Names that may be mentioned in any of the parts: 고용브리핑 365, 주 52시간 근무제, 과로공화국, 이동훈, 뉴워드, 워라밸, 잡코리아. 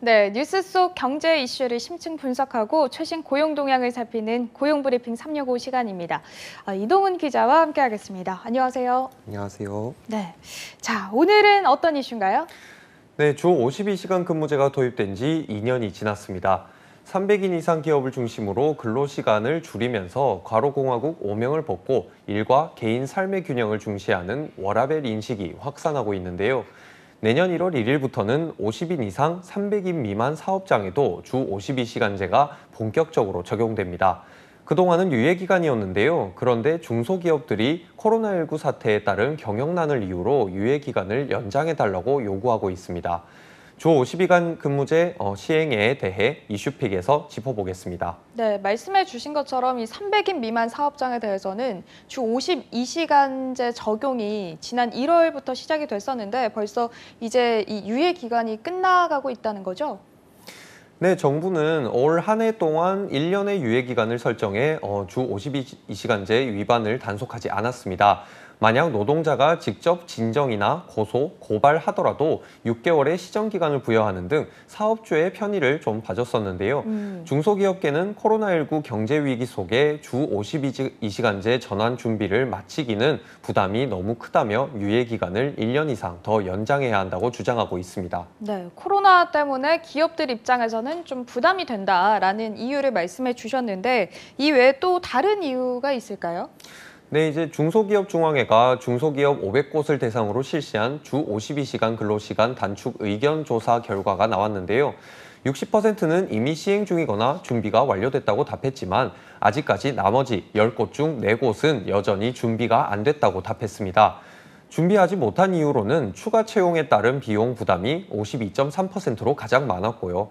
네, 뉴스 속 경제 이슈를 심층 분석하고 최신 고용 동향을 살피는 고용 브리핑 365 시간입니다. 이동훈 기자와 함께하겠습니다. 안녕하세요. 안녕하세요. 네, 자 오늘은 어떤 이슈인가요? 네, 주 52시간 근무제가 도입된 지 2년이 지났습니다. 300인 이상 기업을 중심으로 근로시간을 줄이면서 과로공화국 오명을 벗고 일과 개인 삶의 균형을 중시하는 워라밸 인식이 확산하고 있는데요. 내년 1월 1일부터는 50인 이상 300인 미만 사업장에도 주 52시간제가 본격적으로 적용됩니다. 그동안은 유예기간이었는데요. 그런데 중소기업들이 코로나19 사태에 따른 경영난을 이유로 유예기간을 연장해달라고 요구하고 있습니다. 주 52시간 근무제 시행에 대해 이슈픽에서 짚어보겠습니다. 네, 말씀해 주신 것처럼 이 300인 미만 사업장에 대해서는 주 52시간제 적용이 지난 1월부터 시작이 됐었는데 벌써 이제 이 유예 기간이 끝나가고 있다는 거죠? 네, 정부는 올 한 해 동안 1년의 유예 기간을 설정해 주 52시간제 위반을 단속하지 않았습니다. 만약 노동자가 직접 진정이나 고소, 고발하더라도 6개월의 시정기간을 부여하는 등 사업주의 편의를 좀 봐줬었는데요. 중소기업계는 코로나19 경제위기 속에 주 52시간제 전환 준비를 마치기는 부담이 너무 크다며 유예기간을 1년 이상 더 연장해야 한다고 주장하고 있습니다. 네, 코로나 때문에 기업들 입장에서는 좀 부담이 된다라는 이유를 말씀해 주셨는데 이 외에 또 다른 이유가 있을까요? 네, 이제 중소기업중앙회가 중소기업 500곳을 대상으로 실시한 주 52시간 근로시간 단축 의견 조사 결과가 나왔는데요. 60%는 이미 시행 중이거나 준비가 완료됐다고 답했지만 아직까지 나머지 10곳 중 4곳은 여전히 준비가 안 됐다고 답했습니다. 준비하지 못한 이유로는 추가 채용에 따른 비용 부담이 52.3%로 가장 많았고요.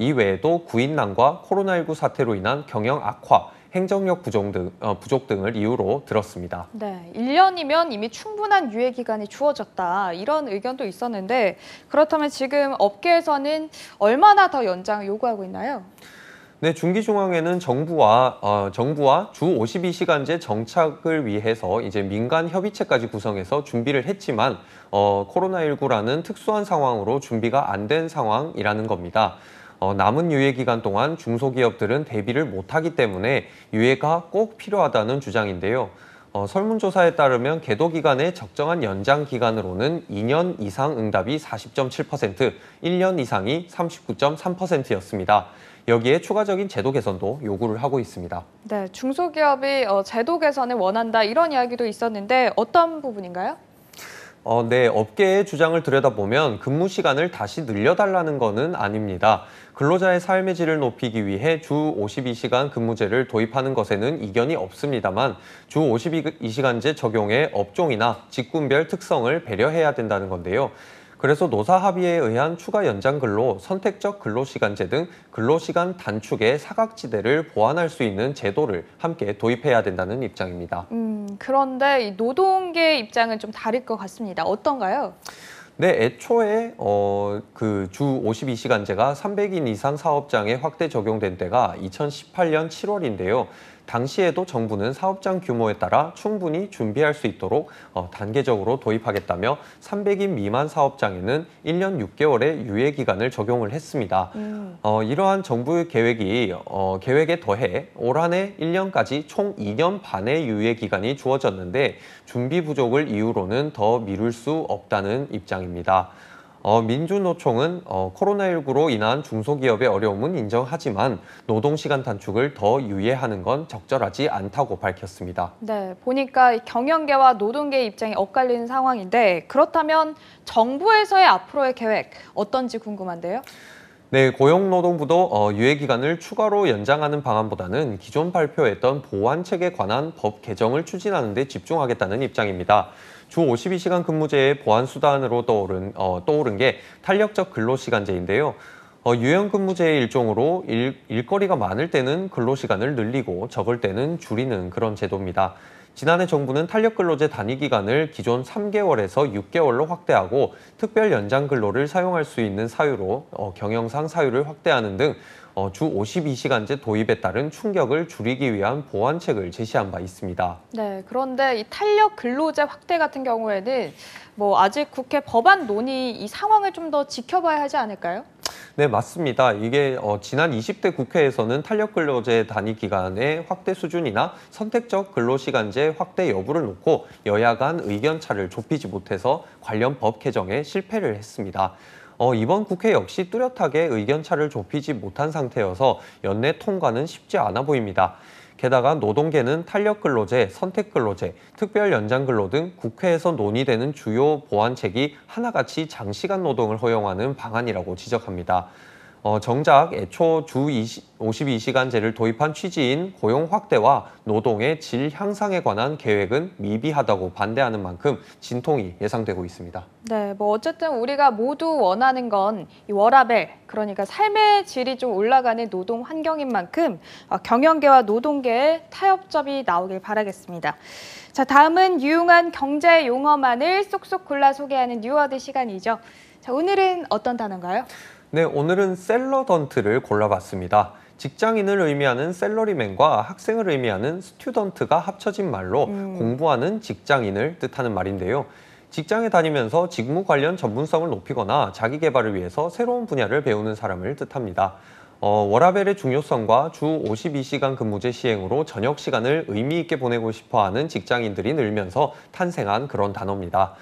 이외에도 구인난과 코로나19 사태로 인한 경영 악화, 행정력 부족 등을 이유로 들었습니다. 네, 1년이면 이미 충분한 유예 기간이 주어졌다 이런 의견도 있었는데 그렇다면 지금 업계에서는 얼마나 더 연장을 요구하고 있나요? 네, 중기중앙회는 정부와 주 52시간제 정착을 위해서 이제 민간 협의체까지 구성해서 준비를 했지만 코로나19라는 특수한 상황으로 준비가 안 된 상황이라는 겁니다. 남은 유예 기간 동안 중소기업들은 대비를 못하기 때문에 유예가 꼭 필요하다는 주장인데요. 설문조사에 따르면 계도 기간의 적정한 연장 기간으로는 2년 이상 응답이 40.7%, 1년 이상이 39.3%였습니다. 여기에 추가적인 제도 개선도 요구를 하고 있습니다. 네, 중소기업이 제도 개선을 원한다 이런 이야기도 있었는데 어떤 부분인가요? 네, 업계의 주장을 들여다보면 근무 시간을 다시 늘려달라는 것은 아닙니다. 근로자의 삶의 질을 높이기 위해 주 52시간 근무제를 도입하는 것에는 이견이 없습니다만 주 52시간제 적용의 업종이나 직군별 특성을 배려해야 된다는 건데요. 그래서 노사합의에 의한 추가 연장근로, 선택적 근로시간제 등 근로시간 단축의 사각지대를 보완할 수 있는 제도를 함께 도입해야 된다는 입장입니다. 그런데 이 노동계의 입장은 좀 다를 것 같습니다. 어떤가요? 네, 애초에 주 52시간제가 300인 이상 사업장에 확대 적용된 때가 2018년 7월인데요. 당시에도 정부는 사업장 규모에 따라 충분히 준비할 수 있도록 단계적으로 도입하겠다며 300인 미만 사업장에는 1년 6개월의 유예 기간을 적용을 했습니다. 이러한 정부의 계획에 더해 올 한 해 1년까지 총 2년 반의 유예 기간이 주어졌는데 준비 부족을 이유로는 더 미룰 수 없다는 입장입니다. 민주노총은 코로나19로 인한 중소기업의 어려움은 인정하지만 노동시간 단축을 더 유예하는 건 적절하지 않다고 밝혔습니다. 네, 보니까 경영계와 노동계의 입장이 엇갈리는 상황인데 그렇다면 정부에서의 앞으로의 계획 어떤지 궁금한데요? 네, 고용노동부도 유예기간을 추가로 연장하는 방안보다는 기존 발표했던 보완책에 관한 법 개정을 추진하는 데 집중하겠다는 입장입니다. 주 52시간 근무제의 보완수단으로 떠오른 게 탄력적 근로시간제인데요. 유연근무제의 일종으로 일거리가 많을 때는 근로시간을 늘리고 적을 때는 줄이는 그런 제도입니다. 지난해 정부는 탄력근로제 단위기간을 기존 3개월에서 6개월로 확대하고 특별 연장근로를 사용할 수 있는 사유로 경영상 사유를 확대하는 등 주 52시간제 도입에 따른 충격을 줄이기 위한 보완책을 제시한 바 있습니다. 네, 그런데 이 탄력 근로제 확대 같은 경우에는 아직 국회 법안 논의 이 상황을 좀 더 지켜봐야 하지 않을까요? 네, 맞습니다. 이게 지난 20대 국회에서는 탄력근로제 단위 기간의 확대 수준이나 선택적 근로시간제 확대 여부를 놓고 여야 간 의견차를 좁히지 못해서 관련 법 개정에 실패를 했습니다. 이번 국회 역시 뚜렷하게 의견차를 좁히지 못한 상태여서 연내 통과는 쉽지 않아 보입니다. 게다가 노동계는 탄력근로제, 선택근로제, 특별연장근로 등 국회에서 논의되는 주요 보완책이 하나같이 장시간 노동을 허용하는 방안이라고 지적합니다. 정작 애초 주 52시간제를 도입한 취지인 고용 확대와 노동의 질 향상에 관한 계획은 미비하다고 반대하는 만큼 진통이 예상되고 있습니다. 네, 뭐 어쨌든 우리가 모두 원하는 건 이 워라벨, 그러니까 삶의 질이 좀 올라가는 노동 환경인 만큼 경영계와 노동계의 타협점이 나오길 바라겠습니다. 자, 다음은 유용한 경제 용어만을 쏙쏙 골라 소개하는 뉴워드 시간이죠. 자, 오늘은 어떤 단어인가요? 네, 오늘은 셀러던트를 골라봤습니다. 직장인을 의미하는 셀러리맨과 학생을 의미하는 스튜던트가 합쳐진 말로 공부하는 직장인을 뜻하는 말인데요. 직장에 다니면서 직무 관련 전문성을 높이거나 자기 개발을 위해서 새로운 분야를 배우는 사람을 뜻합니다. 워라벨의 중요성과 주 52시간 근무제 시행으로 저녁 시간을 의미 있게 보내고 싶어하는 직장인들이 늘면서 탄생한 그런 단어입니다.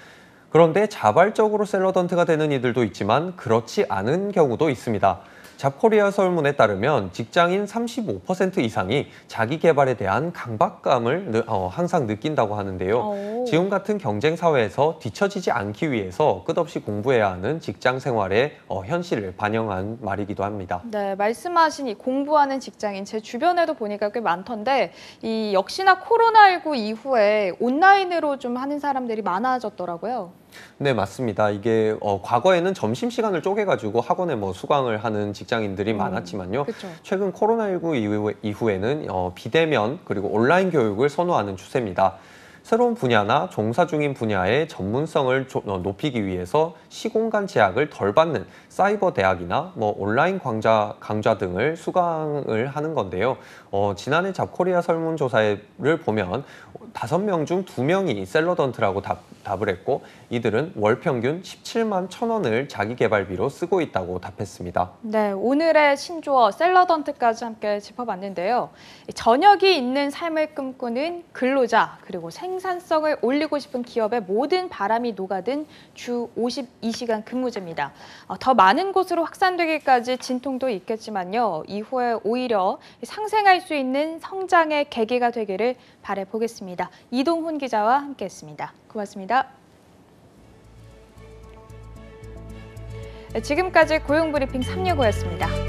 그런데 자발적으로 셀러던트가 되는 이들도 있지만 그렇지 않은 경우도 있습니다. 잡코리아 설문에 따르면 직장인 35% 이상이 자기 개발에 대한 강박감을 항상 느낀다고 하는데요. 지금 같은 경쟁 사회에서 뒤처지지 않기 위해서 끝없이 공부해야 하는 직장 생활의 현실을 반영한 말이기도 합니다. 네, 말씀하신 이 공부하는 직장인 제 주변에도 보니까 꽤 많던데 이 역시나 코로나19 이후에 온라인으로 좀 하는 사람들이 많아졌더라고요. 네, 맞습니다. 이게 과거에는 점심시간을 쪼개가지고 학원에 수강을 하는 직장인들이 많았지만요. 그쵸. 최근 코로나19 이후에는 비대면 그리고 온라인 교육을 선호하는 추세입니다. 새로운 분야나 종사 중인 분야의 전문성을 높이기 위해서 시공간 제약을 덜 받는 사이버 대학이나 온라인 강좌 등을 수강을 하는 건데요. 지난해 잡코리아 설문조사를 보면 5명 중 2명이 셀러던트라고 답을 했고 이들은 월 평균 17만 1,000원을 자기 개발비로 쓰고 있다고 답했습니다. 네, 오늘의 신조어 셀러던트까지 함께 짚어봤는데요. 저녁이 있는 삶을 꿈꾸는 근로자 그리고 생산성을 올리고 싶은 기업의 모든 바람이 녹아든 주 52시간 근무제입니다. 더 많은 곳으로 확산되기까지 진통도 있겠지만요. 이후에 오히려 상생할 수 있는 성장의 계기가 되기를 바라보겠습니다. 이동훈 기자와 함께했습니다. 고맙습니다. 지금까지 고용브리핑 365였습니다.